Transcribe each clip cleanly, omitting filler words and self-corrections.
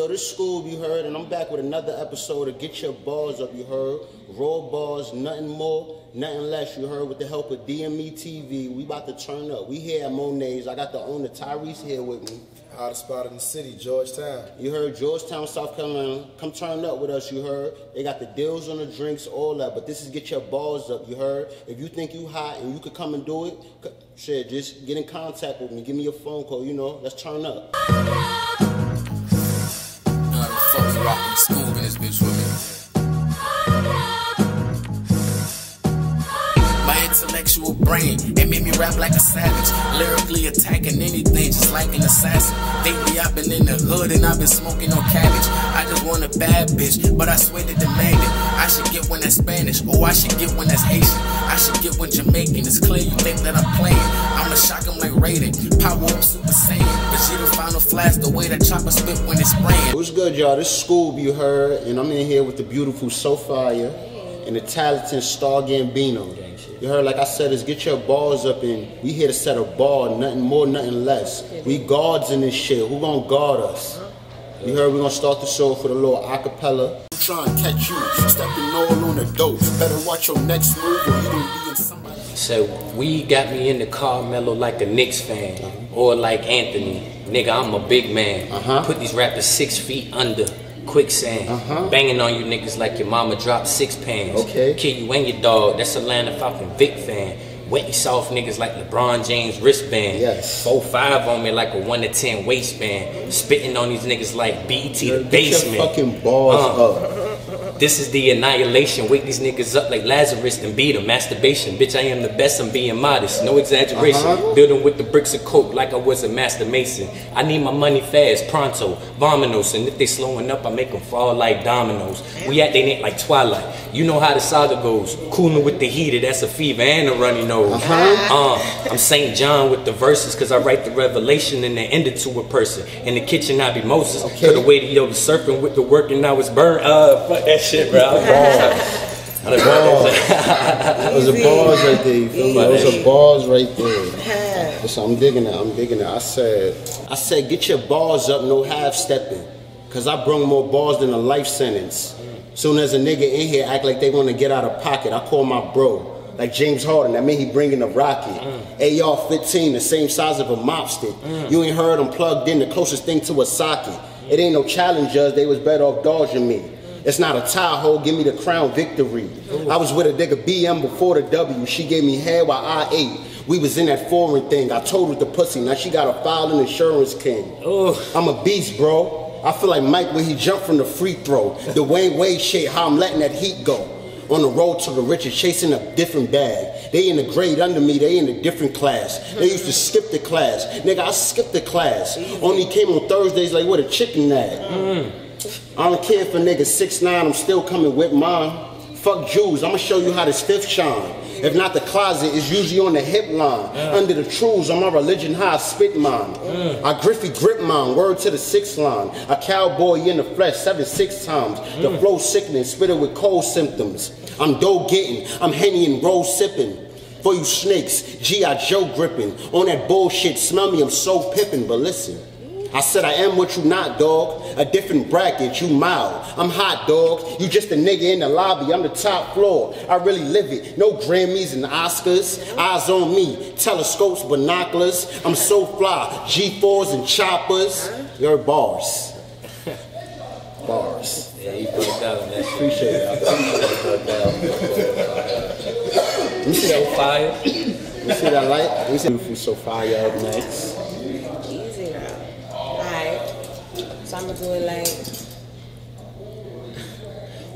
So this school, you heard, and I'm back with another episode of Get Your Balls Up, you heard. Raw balls, nothing more, nothing less, you heard, with the help of DME TV. We about to turn up. We here at Monet's. I got the owner, Tyrese, here with me. Hottest spot in the city, Georgetown. You heard, Georgetown, South Carolina. Come turn up with us, you heard. They got the deals on the drinks, all that, but this is Get Your Balls Up, you heard. If you think you hot and you could come and do it, shit, just get in contact with me. Give me your phone call, you know. Let's turn up. Rockin' school ass bitch with me. My intellectual brain, it made me rap like a savage, lyrically attacking anything just like an assassin. Lately I've been in the hood and I've been smoking on cabbage. I just want a bad bitch, but I swear to demand it. I should get one that's Spanish, or I should get one that's Haitian. I should get one Jamaican, it's clear you think that I'm playing. I'ma shock him like Raiden, power up Super Saiyan. But she the final flash, the way that chopper spit when it's spraying. What's good, y'all? This is Scoob, you heard, and I'm in here with the beautiful Sophia and the talented Star Gambino. You heard, like I said, it's Get Your Balls Up, and we here to set a ball, nothing more, nothing less. We guards in this shit, who gonna guard us? You heard, we're gonna start the show for the little acapella. Trying to catch you, stepping all on the dope. Better watch your next move or you don't be in somebody. So we got me in the Carmelo like a Knicks fan, or like Anthony. Nigga, I'm a big man. Put these rappers 6 feet under quicksand. Banging on you niggas like your mama dropped 6 pounds. Kill you and your dog. That's a Land of Falcon Vic fan. Wet and soft niggas like LeBron James wristband. 4'5" on me like a 1 to 10 waistband. Spitting on these niggas like BT the basement. Get your fucking balls up. This is the annihilation. Wake these niggas up like Lazarus and beat them. Masturbation, bitch, I am the best. I'm being modest, no exaggeration. Building with the bricks of coke like I was a master mason. I need my money fast, pronto, vominos. And if they slowing up, I make them fall like dominoes. We at they neck like Twilight. You know how the saga goes. Cooling with the heater, that's a fever and a runny nose. I'm St. John with the verses, cause I write the revelation and then end it to a person. In the kitchen I be Moses, the way to yo the serpent with the work and I was burned. Fuck that shit, bro. Those are bars right there, you feel me? Those are bars right there. Listen, I'm digging it, I'm digging it. I said get your balls up, no half stepping. Cause I brung more balls than a life sentence. Soon as a nigga in here act like they wanna get out of pocket, I call my bro. Like James Harden, that mean he bringing a rocket. AR 15, the same size of a mop stick. You ain't heard him plugged in, the closest thing to a socket. It ain't no challengers, they was better off dodging me. It's not a Tahoe, give me the crown victory. I was with a nigga BM before the W, she gave me head while I ate. We was in that foreign thing, I totaled the pussy, now she got a file and insurance king. I'm a beast, bro. I feel like Mike when he jumped from the free throw. The Wayne shit, how I'm letting that heat go. On the road to the riches, chasing a different bag. They in the grade under me, they in a different class. They used to skip the class. Nigga, I skipped the class. Only came on Thursdays like what a chicken nag. I don't care if a nigga 6'9", I'm still coming with mine. Fuck Jews, I'ma show you how this fifth shine. If not the closet, it's usually on the hip line. Under the truths, on my religion, how I spit mine. I Griffey grip mine, word to the sixth line. A cowboy in the flesh, 7-6 times. The flow sickening, spit it with cold symptoms. I'm dough getting, I'm Henny and Rose sipping. For you snakes, G.I. Joe gripping. On that bullshit, smell me, I'm so pippin', but listen. I said I am what you not, dog. A different bracket, you mild. I'm hot, dog. You just a nigga in the lobby. I'm the top floor. I really live it. No Grammys and Oscars. Eyes on me. Telescopes, binoculars. I'm so fly. G4s and choppers. Your bars. Bars. Yeah, you put it down, man. Appreciate it. You see that fire? You see that light? You see beautiful Sophia up next. I'm gonna do it like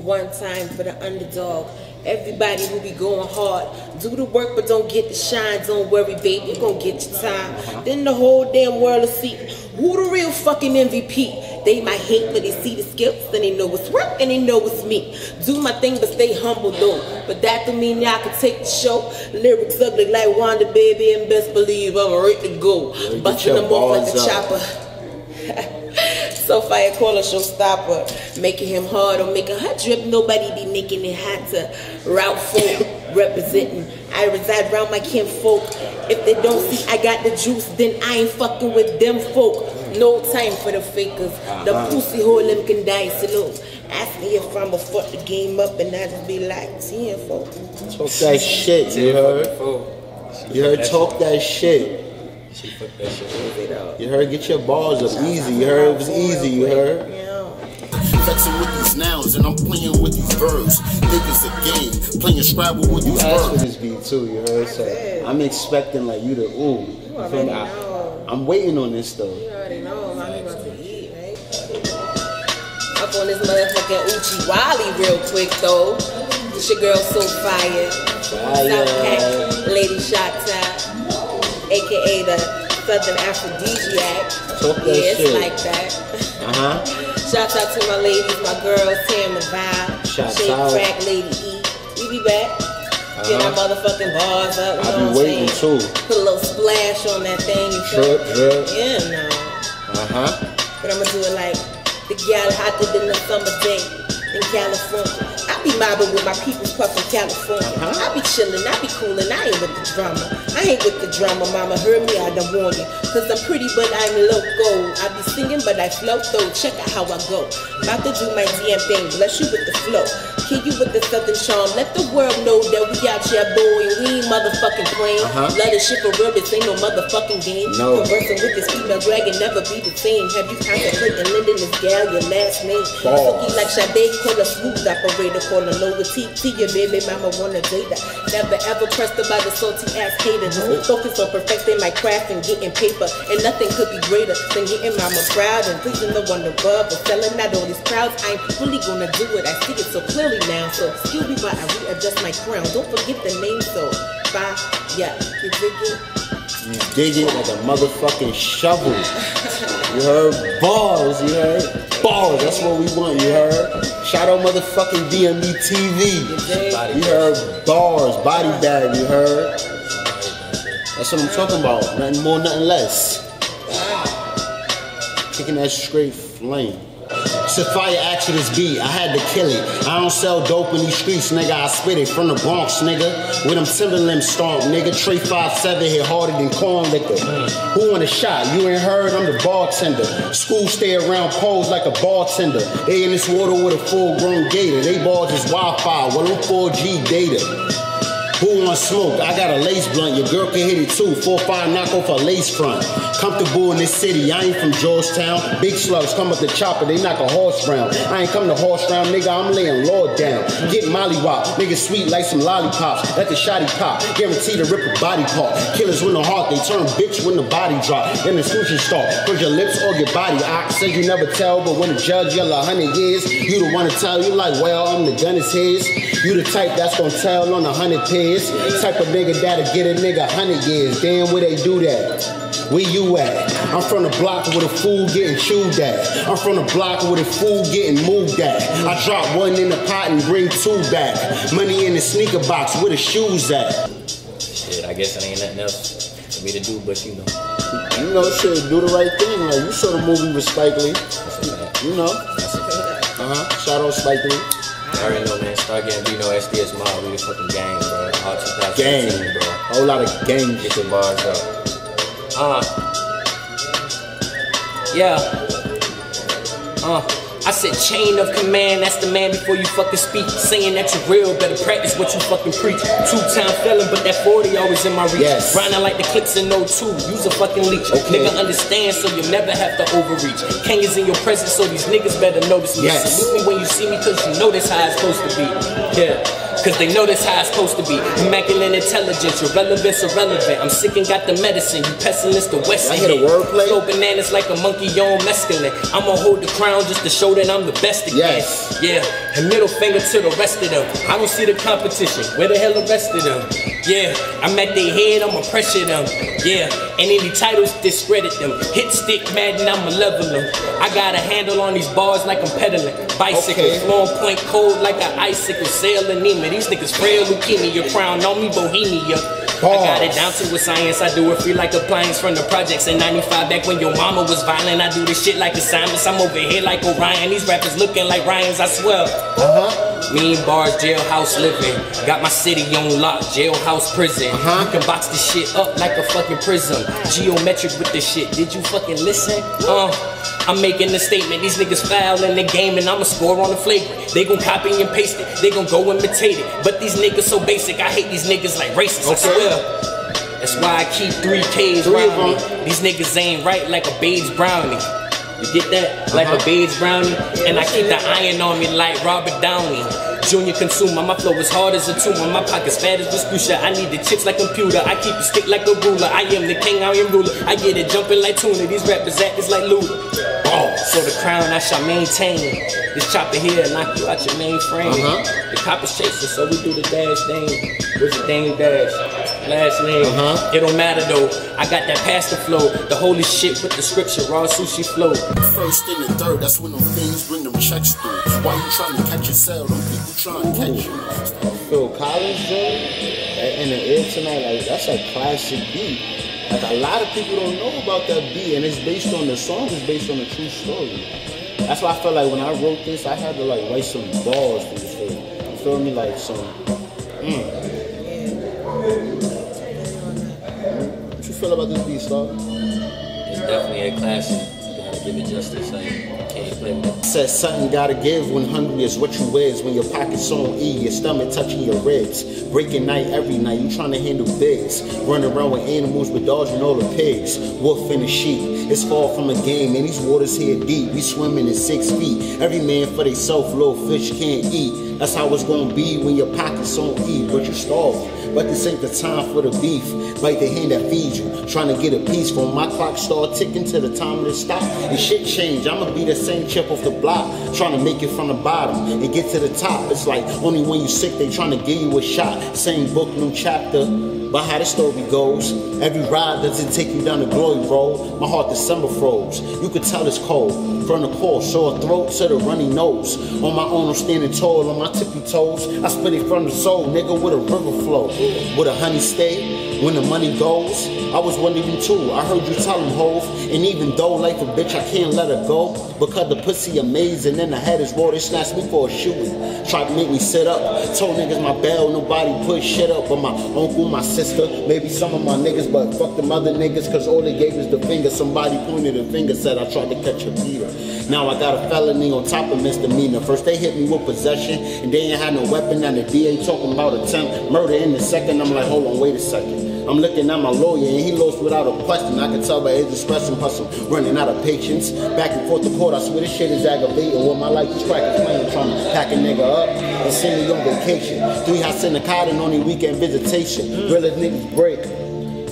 one time for the underdog. Everybody will be going hard. Do the work but don't get the shine. Don't worry, babe, you're gonna get your time. Then the whole damn world will see who the real fucking MVP. They might hate, but they see the skills and they know it's work and they know it's me. Do my thing but stay humble though. But that don't mean y'all can take the show. Lyrics ugly like Wanda, baby, and best believe I'm ready to go. Busting them off like a chopper. Sophia call her showstopper, making him hard or making her drip. Nobody be making it hotter. Route folk representing. I reside round my kinfolk. If they don't see I got the juice, then I ain't fucking with them folk. No time for the fakers. The pussy hole them can die slow. Ask me if I'ma fuck the game up and I just be like, see him for. Talk that shit, you heard? You heard, talk that shit. She fucked that shit up. You heard, get your balls up easy. You heard, it was easy, you heard? Flexing with these nouns and I'm playing with these verbs. Niggas a game, playing Scrabble with these verbs. For this beat too, you heard? So I'm expecting like you to ooh. You already know. I'm waiting on this though. You already know. I'm about to eat, right? Up on this motherfucking Uchi Wally real quick though. It's your girl so Fyah. Fyah. Lady Shot, aka the Southern Aphrodisiac. Talk that shit. Like that. Shout out to my ladies, my girls, Tam and Vib, Shake, Crack, Lady E. We be back. Get our motherfucking bars up. You know what I'm saying? Too. Put a little splash on that thing. You trip, trip. Yeah, no. But I'm gonna do it like the gal hotter than the summer day in California. I be mobbing with my people puffin' California. I be chillin', I be coolin', I ain't with the drama. I ain't with the drama, mama, heard me, I done warn you. Cause I'm pretty, but I'm loco. I be singing, but I float though, check out how I go. About to do my damn thing, bless you with the flow. Kill you with the southern charm, let the world know that we out here, boy, and we ain't motherfucking playing. Love this shit for real, this ain't no motherfucking game. Conversing with this female dragon, never be the same. Have you contemplated lending this gal your last name? Fucking like Chabay, call a smooth operator. Call a lower TT, your baby mama wanna date that. Never ever pressed her by the salty ass hater. Just focus on perfecting my craft and getting paper. And nothing could be greater than getting mama proud and pleasing the one above. But selling out all these crowds, I ain't really gonna do it. I see it so clearly now, so excuse me while I readjust my crown. Don't forget the name, so bye, yeah. You dig it? You dig it like a motherfucking shovel. You heard? Balls, you heard? Balls, that's what we want, you heard? Shout out motherfucking DME TV. You heard? Bars, body bag, you heard? That's what I'm talking about. Nothing more, nothing less. Kicking that straight flame. Sophia asked for this beat, I had to kill it. I don't sell dope in these streets, nigga. I spit it from the Bronx, nigga. With them Timberland stomp, nigga. Trey 5'7" hit harder than corn liquor. Who want a shot? You ain't heard? I'm the bartender. School stay around poles like a bartender. They in this water with a full-grown gator. They ball just Wi-Fi, well, I'm 4G data. Who want smoke? I got a lace blunt. Your girl can hit it too. 4-5 knock off a lace front. Comfortable in this city. I ain't from Georgetown. Big slugs come with the chopper. They knock a horse round. I ain't come to horse round, nigga. I'm laying Lord down. Get mollywop. Nigga sweet like some lollipops. Let the shotty pop. Guaranteed to rip a body part. Killers win the heart. They turn bitch when the body drop. In the sushi store. Put your lips or your body. I said you never tell, but when the judge yell 100 years, you the one to tell. You like, well, I'm the gun is his. You the type that's gonna tell on 100 pins. Type of nigga that'll get a nigga 100 years. Damn, where they do that? Where you at? I'm from the block with a fool getting chewed at. I'm from the block with a fool getting moved at. I drop one in the pot and bring two back. Money in the sneaker box, where the shoes at? Shit, I guess it ain't nothing else for me to do, but you know. You know, shit, do the right thing. Like, you saw the movie with Spike Lee. You know. Shout out Spike Lee. I already know, man. Star Gambino, SDS Mob, we the fucking gang, bro. All 2018, bro. A whole lot of gang shit. Get your bars up. I said chain of command, that's the man before you fucking speak. Saying that you're real, better practice what you fucking preach. 2-time felon, but that 40 always in my reach. Grinding like the clips in '02, use a fucking leech. Nigga understand, so you'll never have to overreach. King is in your presence, so these niggas better notice me. Salute me when you see me, cause you know that's how it's supposed to be. Cause they know that's how it's supposed to be. Immaculate intelligence, irrelevance, irrelevant. I'm sick and got the medicine, you pestilence, the West. I hear the wordplay. Throw bananas like a monkey on mescaline. I'ma hold the crown just to show that I'm the best again. And middle finger to the rest of them. I don't see the competition, where the hell the rest of them? I'm at their head, I'ma pressure them. And any titles, discredit them. Hit stick madden, I'ma level them. I got a handle on these bars like I'm peddling. Bicycle, long point cold like an icicle. Sail anemia, these niggas frail leukemia. Your crown on me, Bohemia. I got it down to a science, I do it free like appliance. From the projects in '95, back when your mama was violent. I do this shit like assignments, I'm over here like Orion. These rappers looking like Ryans, I swear. Mean bar, jailhouse living. Got my city on lock, jailhouse prison. You can box this shit up like a fucking prism. Geometric with this shit. Did you fucking listen? I'm making a statement. These niggas foul in the game and I'ma score on the flagrant. They gon' copy and paste it. They gon' go imitate it. But these niggas so basic. I hate these niggas like racists. I swear. That's why I keep 3Ks around me. These niggas ain't right like a beige brownie. You get that? Like a beige brownie. And I keep the iron on me like Robert Downey. Junior consumer, my flow is hard as a tumor. My pockets fat as Vespuccia. I need the chips like computer. I keep the stick like a ruler. I am the king, I am ruler. I get it jumping like tuna. These rappers act is like Luda. So the crown I shall maintain. This chopper here knock you out your mainframe. The coppers chasing, so we do the dash thing. Where's the dang dash? Last name, it don't matter though. I got that pasta flow, the holy shit with the scripture, raw sushi flow. First and the third, that's when them things bring them checks through. Why you trying to catch yourself? Them people trying to catch you. Yo, college though, in the air tonight, like that's a classic beat. Like a lot of people don't know about that beat, and it's based on the song is based on a true story. That's why I felt like when I wrote this, I had to like write some balls to this thing. You feel me? Like some. About this beat, Star? It's definitely a classic. You gotta give it justice. Like, can't play with it. Said something gotta give when hungry is what you is. When your pocket's on E, your stomach touching your ribs. Breaking night every night, you trying to handle bigs. Running around with animals, but dodging all the pigs. Wolf and the sheep, it's far from a game. And these waters here deep, we swimming in 6 feet. Every man for they self, little fish can't eat. That's how it's gonna be when your pocket's on E, but you're starving. But this ain't the time for the beef. Bite the hand that feeds you. Trying to get a piece from my clock start ticking to the time of the stop. And shit change. I'ma be the same chip off the block. Trying to make it from the bottom and get to the top. It's like only when you sick they trying to give you a shot. Same book, new chapter. But how the story goes. Every ride doesn't take you down the glory road. My heart December froze. You could tell it's cold. From the cold, sore throat to the runny nose. On my own, I'm standing tall on my tippy toes. I spit it from the soul, nigga, with a river flow. With a honey stay, when the money goes. I was wondering too, I heard you tell him, hove. And even though life a bitch, I can't let her go. Because the pussy amazing and the head is raw. They snatched me for a shooting. Tried to make me sit up. Told niggas my bell, nobody put shit up. But my uncle, my sister. Maybe some of my niggas, but fuck them other niggas, cause all they gave is the finger. Somebody pointed a finger, said I tried to catch a beater. Now I got a felony on top of misdemeanor. First they hit me with possession, and they ain't had no weapon. Now the DA talking about attempt murder in the second. I'm like, hold on, wait a second. I'm looking at my lawyer, and he lost without a question. I can tell by his expression, hustle, running out of patience. Back and forth to court, I swear this shit is aggravating. Well, my life is cracking, playing, trying to pack a nigga up and send me on vacation. 3 house in the cottage, only weekend visitation. Really niggas break.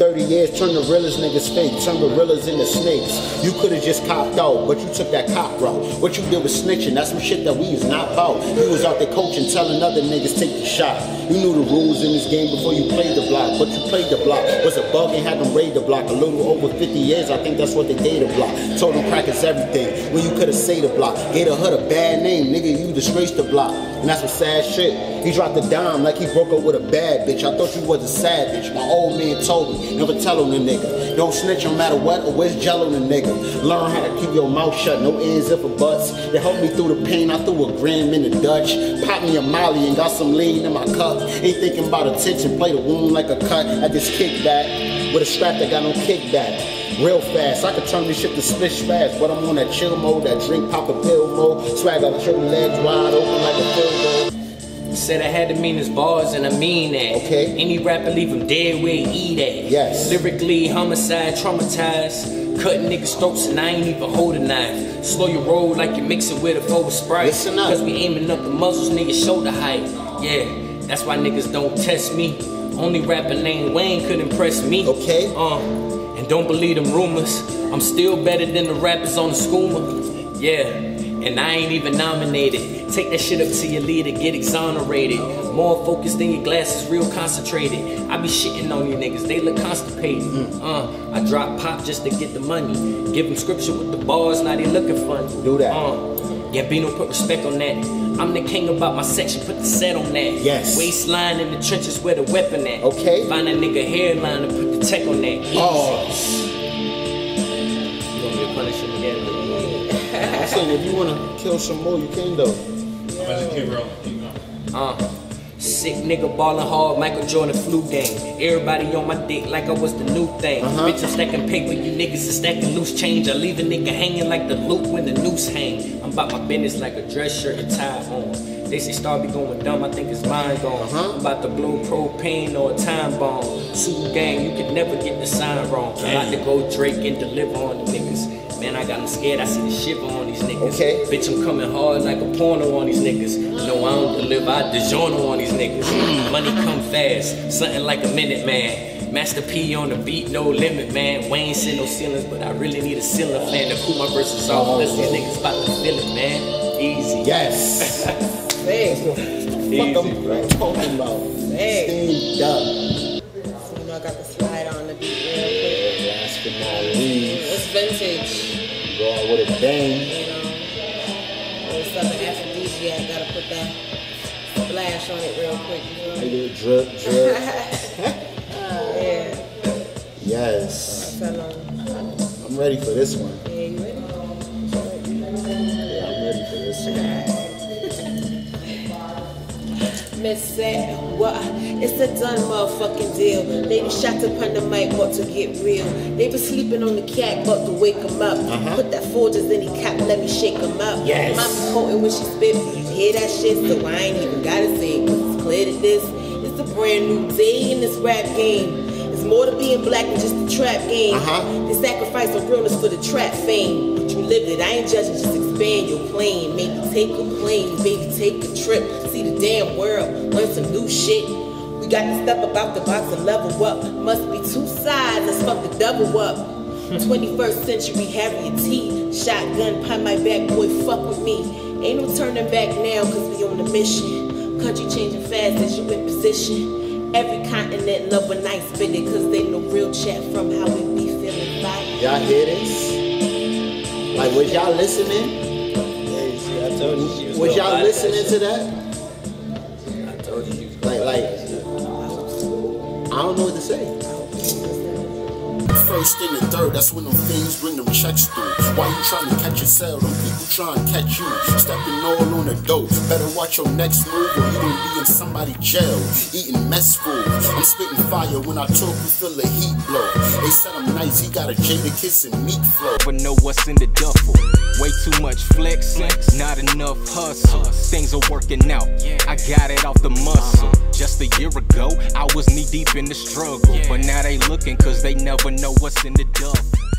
30 years, turn the realest niggas fake, turn gorillas into snakes. You could've just copped out, but you took that cop route. What you did was snitching, that's some shit that we is not about. You was out there coaching, telling other niggas take the shot. You knew the rules in this game before you played the block, but you played the block. Was a bug and had them raid the block. A little over 50 years, I think that's what they gave the block. Told them crack is everything, when you could've saved the block. Gave the hood a bad name, nigga, you disgraced the block. And that's some sad shit. He dropped a dime like he broke up with a bad bitch. I thought you was a savage, my old man told me. Never tell on the nigga. Don't snitch no matter what, or where's jello the nigga. Learn how to keep your mouth shut, no ends if or buts. They helped me through the pain, I threw a gram in the Dutch. Pop me a molly and got some lean in my cup. Ain't thinking about attention, play the wound like a cut. At this kickback, with a strap that got no kickback. Real fast, I could turn this shit to splish fast. But I'm on that chill mode, that drink pop a pill mode. Swag out your legs wide open like a pill mode. Said I had the meanest bars and I mean that. Okay. Any rapper leave him dead where he eat at. Yes. Lyrically homicide, traumatized. Cutting niggas' throats and I ain't even holding knife. Slow your roll like you mix it with a full Sprite. Listen up. Cause we aiming up the muzzles, niggas shoulder height. Yeah, that's why niggas don't test me. Only rapper named Wayne could impress me. Okay. And don't believe them rumors. I'm still better than the rappers on the Schooner. Yeah. And I ain't even nominated. Take that shit up to your leader, get exonerated. More focused than your glasses, real concentrated. I be shitting on you niggas, they look constipated. I drop pop just to get the money. Give them scripture with the bars, now they looking funny. Do that. Gambino put respect on that. I'm the king about my section, put the set on that. Yes. Waistline in the trenches where the weapon at. Okay. Find that nigga hairline and put the tech on that. Easy. You want me to punish him again? I'm saying if you wanna kill some more, you can though. I'm gonna keep rolling. Sick nigga ballin' hard, Michael Jordan flu game. Everybody on my dick like I was the new thing. Bitch, I'm stacking paper, you niggas is stacking loose change. I leave a nigga hanging like the loop when the noose hang. I'm about my business like a dress shirt and tie on. They say Star be going dumb, I think it's mine gone. I'm about to blow propane or a time bomb. Super gang, you can never get the sign wrong. I'm about to go Drake and deliver on the niggas. Man, I got them scared, I see the shiver on these niggas. Okay. Bitch, I'm coming hard like a porno on these niggas. No, I don't deliver, I DiGiorno on these niggas. Money come fast, something like a minute, man. Master P on the beat, no limit, man. Wayne said no ceilings, but I really need a ceiling fan to cool my verses off. Unless these niggas about to feel it, man. Easy. Yes. Man, what the fuck I'm talking about? Stand up. You know I got the slide on the beat real quick. Basketball leaves. It's vintage. Going with a bang. You know, with Southern Aphrodisiac, gotta put that splash on it real quick. You know? I do a drip, drip. Yeah. Yes. I'm ready for this one. Yeah, you ready? Yeah, I'm ready for this one. Miss Set, what? It's a done motherfucking deal. Lady shot upon the mic, but to get real. They been sleeping on the cat, but to wake him up. Put that folders in the cap, let me shake him up. Yes. Mama quoting when she spit, you hear that shit, so I ain't even gotta say it, 'cause it's clear to this. It's a brand new day in this rap game. It's more to being black than just the trap game. They sacrifice the realness for the trap fame. But you lived it, I ain't judging, just expand your plane. Maybe take a plane, baby, take a trip. See the damn world, learn some new shit. We got to step about the box and level up. Must be two sides, let's fuck the double up. 21st century Harriet T. Shotgun, pie my back, boy, fuck with me. Ain't no turning back now, 'cause we on the mission. Country changing fast as you in position. Every continent love a nice minute, 'cause they know real chat from how we be feeling like. Y'all hear this? Like, was y'all listening? Yeah, see, I told you. Was y'all listening to that? I told you. Like. I don't know what to say. First and the third, that's when them things bring them checks through. Why you trying to catch yourself? Them people trying to catch you. Stepping all on the dough. Better watch your next move or you gonna be in somebody's jail. Eating mess food. I'm spitting fire when I talk, you feel the heat blow. They said I'm nice, he got a jaded kiss and meat flow. But know what's in the duffel. Way too much flexing, not enough hustle. Things are working out, I got it off the muscle. Just a year ago, I was knee deep in the struggle. But now they looking, 'cause they never know what's in the duffel.